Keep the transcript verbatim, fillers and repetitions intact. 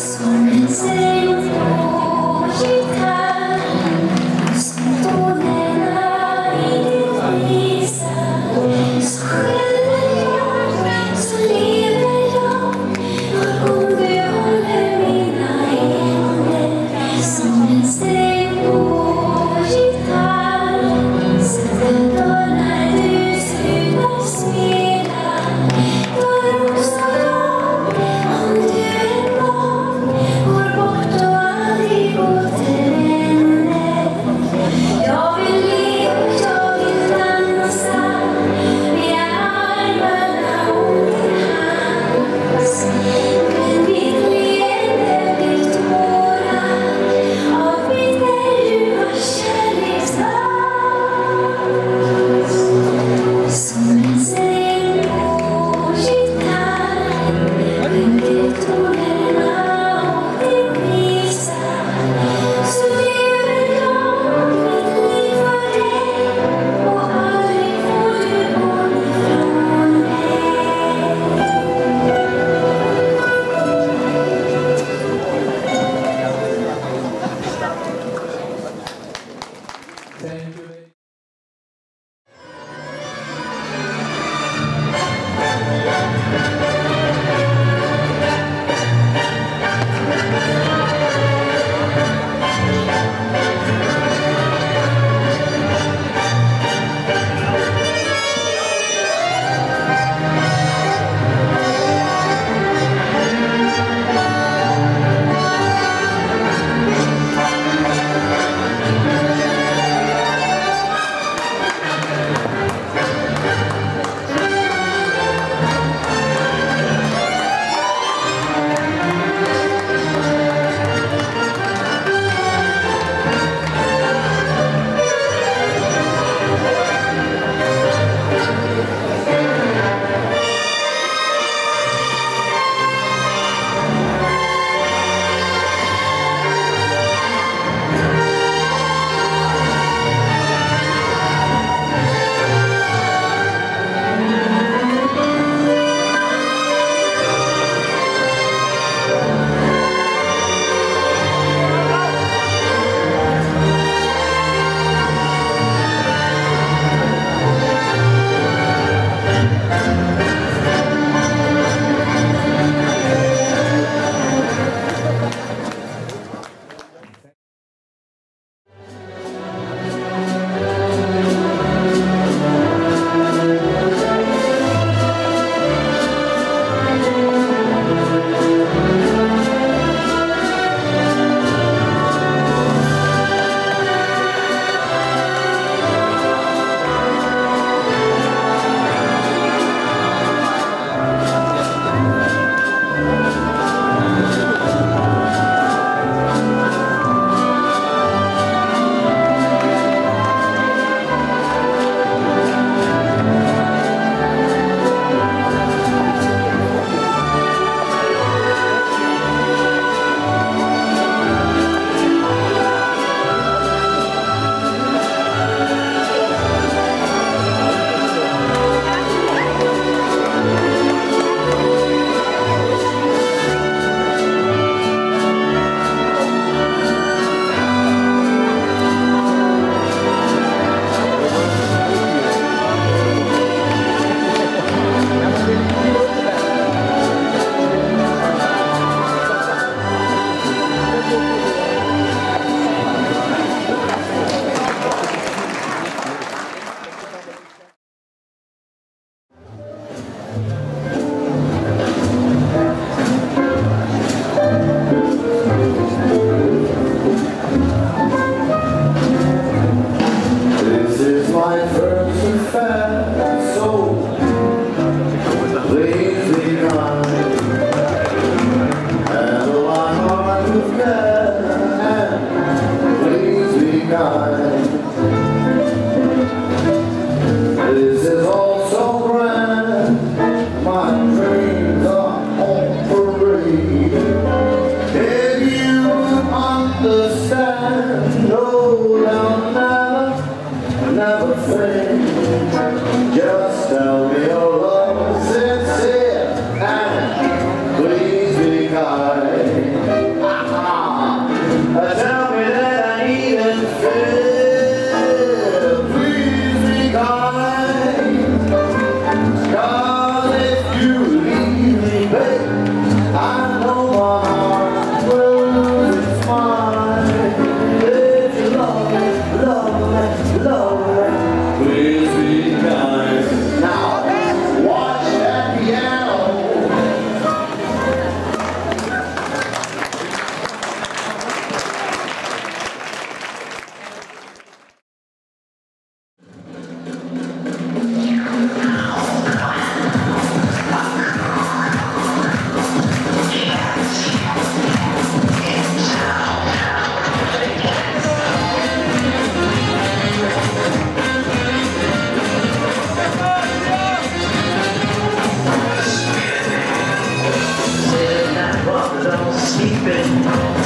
Thank you. sleeping.